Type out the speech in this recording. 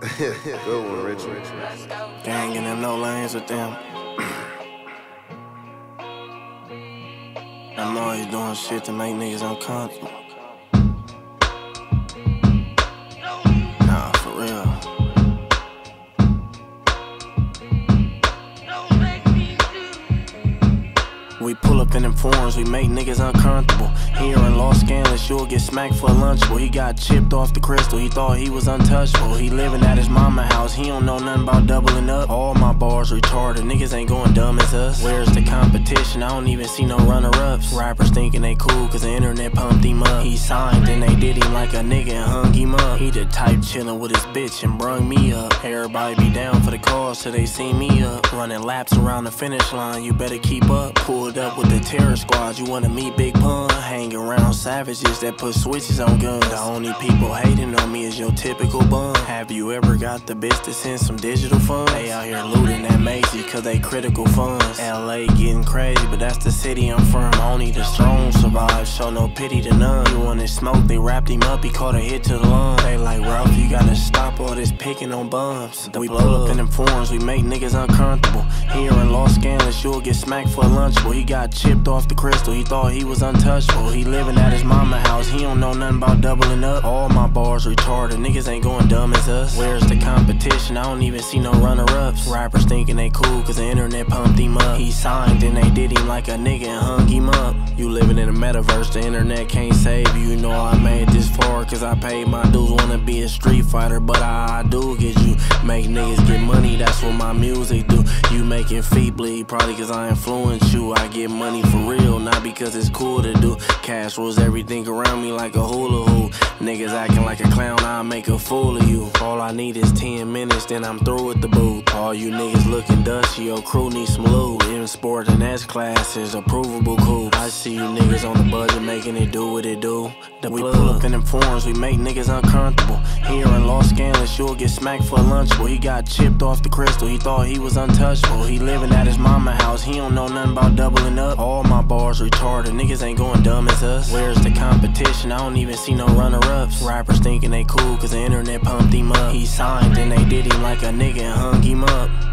Good one, Richard. Gang in them no lanes with them. I'm always doing shit to make niggas uncomfortable. Nah, for real. We pull up in them forums, we make niggas uncomfortable. Here in Los Angeles, you'll get smacked for lunchable. He got chipped off the crystal, he thought he was untouchable. He living at his mama house, he don't know nothing about doubling up. All my bars retarded, niggas ain't going dumb as us. Where's the competition? I don't even see no runner-ups. Rappers thinking they cool cause the internet pumped him up. He signed and they did him like a nigga and hung him up. He the type chilling with his bitch and brung me up. Everybody be down for the cause till they see me up. Running laps around the finish line, you better keep up. Pulled up with the terror squad, you wanna meet Big Pun? Hang around savages that put switches on guns. The only people hating on me is your typical bum. Have you ever got the bitch to send some digital funds? They out here looting that Macy's cause they critical funds. LA getting crazy, but that's the city I'm from. Only the strong survive, show no pity to none. You wanted smoke, they wrapped him up, he caught a hit to the lung. They like, Ralph, you gotta stop all this picking on bums. We blow up in them forums, we make niggas uncomfortable. Here in Los Angeles, you'll get smacked for lunchable. He got chipped off the crystal, he thought he was untouchable. He living at his mama house, he don't know nothing about doubling up. All my bars retarded, niggas ain't going dumb as us. Where's the competition? I don't even see no runner-ups. Rappers thinking they cool cause the internet pumped him up. He signed and they did him like a nigga and hung him up. You living in a metaverse, the internet can't save you. You know I made this far cause I paid my dues. Wanna be a street fighter, but I do get you. Make niggas get money, that's what my music do. You making feet bleed, probably cause I influence you. I get money for real, not because it's cool to do. Cash rules everything around me like a hula hoop. Niggas acting like a clown, I make a fool of you. All I need is 10 minutes, then I'm through with the booth. All you niggas looking dusty, your crew needs some loot. In sport and S-class is a provable coupe. I see you niggas on the budget making it do what it do. We pull up in them forums, we make niggas uncomfortable. Here in Los Angeles, you'll get smacked for lunchable. He got chipped off the crystal, he thought he was untouchable. He living at his mama house, he don't know nothing about doubling up. All my bars retarded, niggas ain't going dumb as us. Where's the competition? I don't even see no runner-ups. Rappers thinking they cool cause the internet pumped him up. He signed and they did him like a nigga and hung him up.